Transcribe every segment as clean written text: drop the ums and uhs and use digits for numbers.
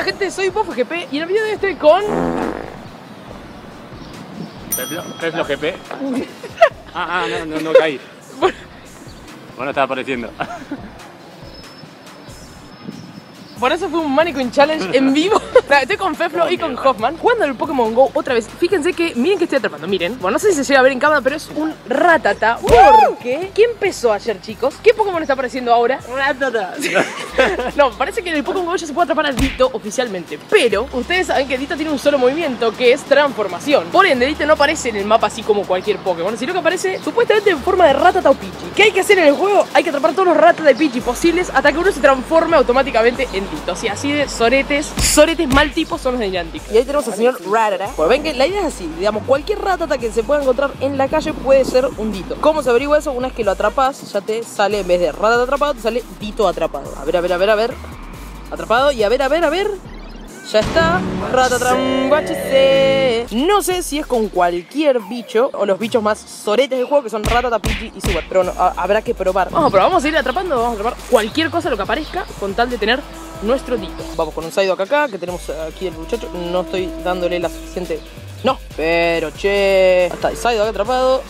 Hola gente, soy Boffe GP y en el video de este con... Feflo GP. No caí. Bueno, estaba apareciendo. Por eso fue un Mannequin Challenge en vivo. Estoy con Feflo y con Hoffman jugando el Pokémon GO otra vez. Fíjense que, miren que estoy atrapando, miren. Bueno, no sé si se llega a ver en cámara, pero es un Rattata. Porque ¿qué empezó ayer, chicos? ¿Qué Pokémon está apareciendo ahora? Rattata. No, parece que en el Pokémon GO ya se puede atrapar a Ditto oficialmente. Pero ustedes saben que Ditto tiene un solo movimiento, que es transformación. Por ende, Ditto no aparece en el mapa así como cualquier Pokémon, sino que aparece supuestamente en forma de Rattata o Pidgey. ¿Qué hay que hacer en el juego? Hay que atrapar todos los Rattata y Pidgey posibles hasta que uno se transforme automáticamente en Ditto. O sea, así de soretes mal tipos son los de Niantic. Y ahí tenemos al señor Rattata. Pues ven que la idea es así, digamos, cualquier Rattata que se pueda encontrar en la calle puede ser un Ditto. ¿Cómo se averigua eso? Una vez que lo atrapas, ya te sale, en vez de Rattata atrapado, te sale Ditto atrapado. A ver. Atrapado y a ver. Ya está, ratatram, guachese. No sé si es con cualquier bicho o los bichos más soretes del juego, que son Rattata, Pidgey y Super, pero no, habrá que probar. Vamos a probar, vamos a ir atrapando, vamos a atrapar cualquier cosa, lo que aparezca, con tal de tener nuestro Ditto. Vamos con un saido acá, que tenemos aquí el muchacho. No estoy dándole la suficiente... No, pero che... Está el saido acá atrapado.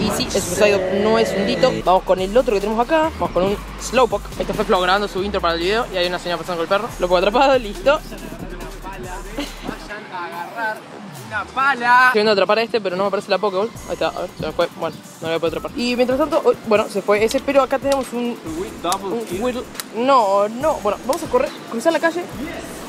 Y sí, es un saido, no es un Ditto. Vamos con el otro que tenemos acá. Vamos con un Slowpoke. Este fue Flo grabando su intro para el video. Y hay una señora pasando con el perro. Lo puedo atrapado, listo. Vayan a agarrar una pala. Estoy viendo atrapar a este, pero no me aparece la Pokéball. Ahí está, a ver, se me fue. Bueno, no lo puedo atrapar. Y mientras tanto, bueno, se fue ese, pero acá tenemos un Whittle. No, bueno, vamos a correr, cruzar la calle.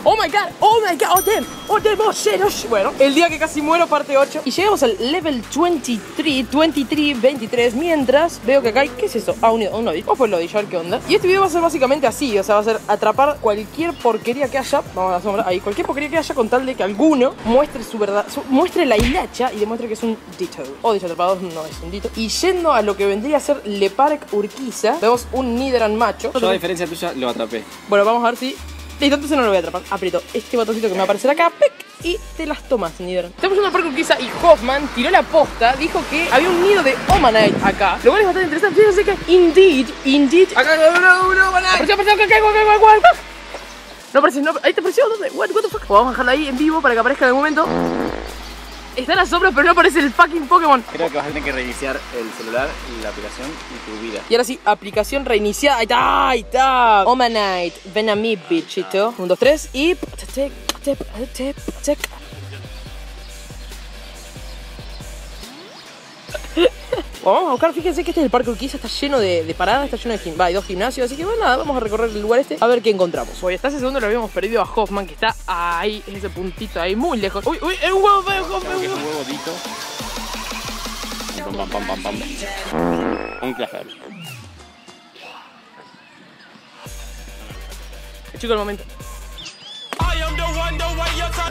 Oh my god, oh damn, oh shit. Bueno, el día que casi muero, parte 8. Y llegamos al level 23, mientras veo que acá hay, ¿qué es eso? Ah, un Lodge. O fue el Lodge, a ver qué onda. Y este video va a ser básicamente así, o sea, va a ser atrapar cualquier porquería que haya. Vamos a asombrar ahí, cualquier porquería que haya, con tal de que alguno muestre su verdad, muestre la hilacha y demuestre que es un Ditto. O Ditto atrapado, no es un Ditto. Y yendo a lo que vendría a ser Le Parque Urquiza, vemos un Nidoran macho. Yo a diferencia tuya lo atrapé. Bueno, vamos a ver si... Listo, entonces no lo voy a atrapar. Aprieto este botoncito que me va a aparecer acá, ¡pic! Y te las tomas, Nidoran. Estamos yendo al Parque Urquiza y Hoffman tiró la posta. Dijo que había un nido de Omanite acá, lo cual es bastante interesante. Fíjense que Indeed acá, no, Omanite. Apareció, no apareció, no. Ahí te apareció, ¿dónde? What the fuck? Vamos a dejarlo ahí en vivo para que aparezca en algún momento. Está en las sombras, pero no aparece el fucking Pokémon. Creo que vas a tener que reiniciar el celular, la aplicación y tu vida. Y ahora sí, aplicación reiniciada. Ahí está. Omanite, ven a mí, bichito. 1, 2, 3 y... Vamos a buscar, fíjense que este es el Parque Urquiza, está lleno de paradas, está lleno de gimnasios, hay dos gimnasios, así que bueno, nada, vamos a recorrer el lugar este a ver qué encontramos. Hoy hasta hace segundo lo habíamos perdido a Hoffman, que está ahí, en ese puntito ahí, muy lejos. Uy, es un huevo, Hoffman. Es un huevito. Pam. Un placer. Chico, el momento.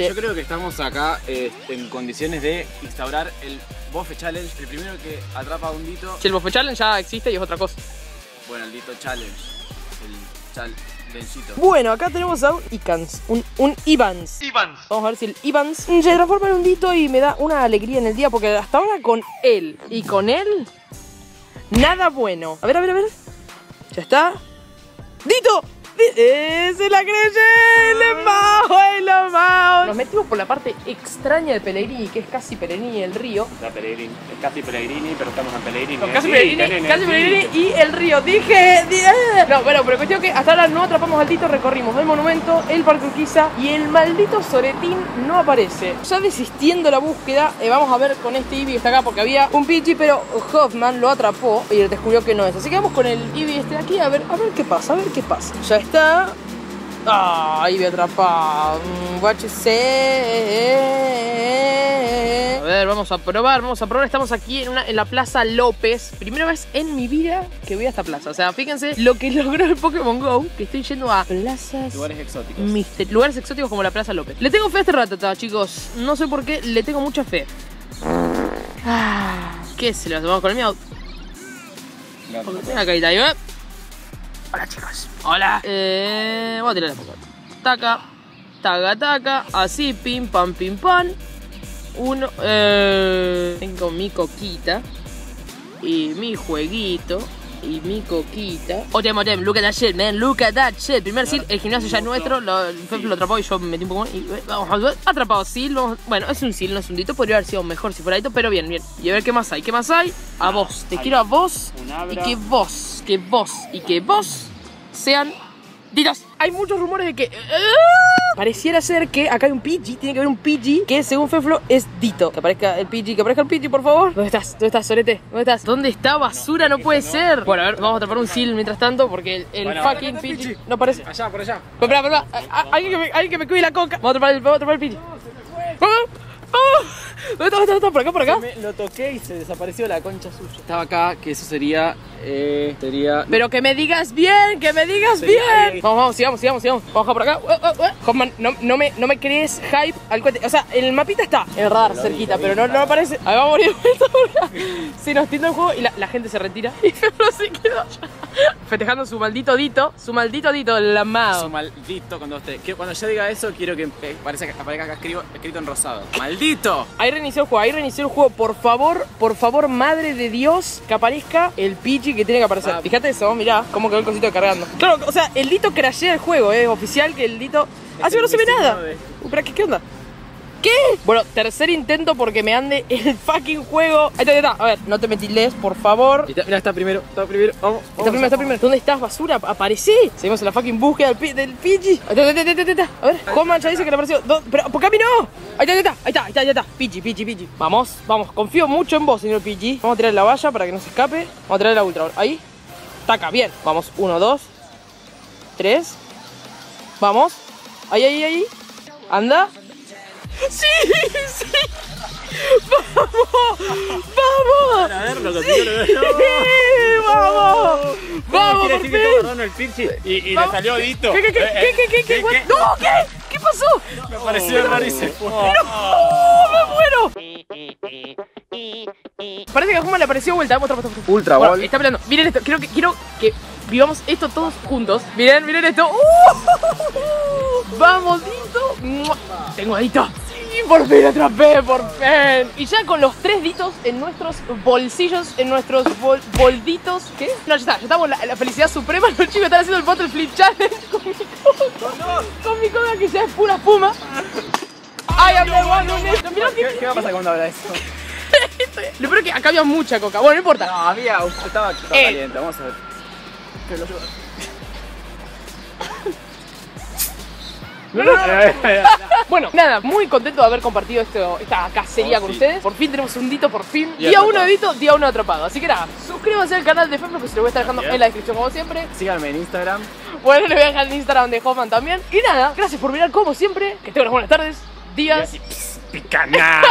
Yo creo que estamos acá en condiciones de instaurar el Boffe Challenge, el primero que atrapa a un Ditto. Si el Boffe Challenge ya existe y es otra cosa. Bueno, el Ditto Challenge, el Challengeito. Bueno, acá tenemos a un Icans, un Ivans. Vamos a ver si el Ivans se transforma en un Ditto y me da una alegría en el día, porque hasta ahora con él y con él, nada bueno. A ver. Ya está. ¡Ditto! ¡Se la creyé! ¡Le majo! Nos metimos por la parte extraña de Pellegrini, que es casi Pellegrini el río. Es casi Pellegrini, pero estamos en Pellegrini. Casi Pellegrini y el río. Dije... No, bueno, pero cuestión que hasta ahora no atrapamos al Ditto, recorrimos el monumento, el Parque Urquiza y el maldito soretín no aparece. Ya desistiendo la búsqueda, vamos a ver con este Eevee que está acá, porque había un Pidgey, pero Hoffman lo atrapó y descubrió que no es. Así que vamos con el Eevee este de aquí a ver qué pasa, Ya está. Ahí me atrapa. A ver, vamos a probar. Estamos aquí en la Plaza López. Primera vez en mi vida que voy a esta plaza. O sea, fíjense lo que logró el Pokémon GO, que estoy yendo a plazas... Lugares exóticos. Lugares exóticos como la Plaza López. Le tengo fe a este Rattata, chicos. No sé por qué, le tengo mucha fe. ¿Qué se lo tomamos con el miedo? Una carita ahí, ¿eh? Hola chicos, hola. Voy a tirar la poca. Taca. Así, pim, pam, pim, pam. Uno. Tengo mi coquita y mi jueguito. y mi coquita. Oye, Motem, look at that shit, man, look at that shit. Primer seed, el gimnasio ya es nuestro. Lo atrapó y yo metí un poco más. Vamos a ver, atrapado seal. Bueno, es un seal, no es un dito. Podría haber sido mejor si fuera dito, pero bien, bien. Y a ver qué más hay, qué más hay. A vos, te quiero a vos. Y que vos, que vos y que vos sean ditos. Hay muchos rumores de que... Pareciera ser que acá hay un Pidgey, tiene que haber un Pidgey que según Feflo es Ditto. Que aparezca el Pidgey, por favor. ¿Dónde estás, Sorete? ¿Dónde estás? ¿Dónde está basura? No puede ser. Bueno, a ver, vamos a atrapar un seal mientras tanto porque el fucking Pidgey no aparece. Allá, por allá. Pero espera, alguien que me cuide la coca. Vamos a atrapar el Pidgey. ¿Dónde está? ¿Por acá, por acá? Lo toqué y se desapareció la concha suya. Estaba acá, que eso sería... Pero que me digas bien, que me digas bien. Vamos, sigamos. Vamos por acá. Hoffman, no me crees hype al cohete. O sea, el mapita está en radar cerquita, pero no aparece. Ahí va a morir. Se nos tilda el juego y la gente se retira. Y Feflo se quedó allá festejando su maldito dito. Su maldito dito, el amado. Su maldito con dos T. Cuando yo diga eso, quiero que aparezca acá escrito en rosado. ¡Maldito! Ahí reinició el juego, por favor. Por favor, madre de Dios, que aparezca el Pidgey que tiene que aparecer. Fíjate eso, mirá, cómo quedó el cosito cargando. Claro, o sea, el dito crashea el juego, es oficial que el dito... Ah, sí, no se ve nada. Espera, ¿qué onda? ¿Qué? Bueno, tercer intento porque me ande el fucking juego. Ahí está, A ver, no te me tildes, por favor. Mira, está primero. Vamos. Está primero. ¿Dónde estás, basura? Aparecí. Seguimos en la fucking búsqueda del Pidgey. Ahí está. A ver, Hoffman ya dice que le apareció. Pero, ¿por qué a mí no? Ahí está. Pidgey. Vamos. Confío mucho en vos, señor Pidgey. Vamos a tirar la valla para que no se escape. Vamos a tirar la ultra. Ahí. Taca, bien. Vamos, 1, 2, 3. Vamos. Ahí. Anda. ¡Sí! ¡Vamos! A ver, lo quiero ver. ¡Vamos! ¡Vamos! Decir que estaba rodando el Pidgey y le salió Ditto. ¿Qué? ¡No! ¿Qué? ¿Qué pasó? Me pareció raro y se fue. ¡No! ¡Me muero! Parece que a Hoffman le apareció vuelta. Otra. Ultra, bueno, está peleando. Miren esto. Quiero que vivamos esto todos juntos. Miren esto. ¡Vamos, Ditto! Tengo a Ditto. Por fin atrapé, por fin. Y ya con los 3 ditos en nuestros bolsillos, en nuestros bolditos. ¿Qué? No, ya está con la felicidad suprema. Los chicos están haciendo el bottle flip challenge con mi coda. Con mi coda que ya es pura espuma. Ay, ¿Qué va a pasar cuando habla eso? Lo peor es que acá había mucha coca. Bueno, no importa. No, había. Estaba caliente. Vamos a ver. Que lo llevo. Bueno, nada, muy contento de haber compartido esta cacería con ustedes. Por fin tenemos un dito, por fin. Día 1 de dito, día 1 atrapado. Así que nada, suscríbanse al canal de Feflo, que se lo voy a estar dejando en la descripción como siempre. Síganme en Instagram. Bueno, les voy a dejar el Instagram de Hoffman también. Y nada, gracias por mirar como siempre. Que tengan unas buenas tardes, días. Picanada.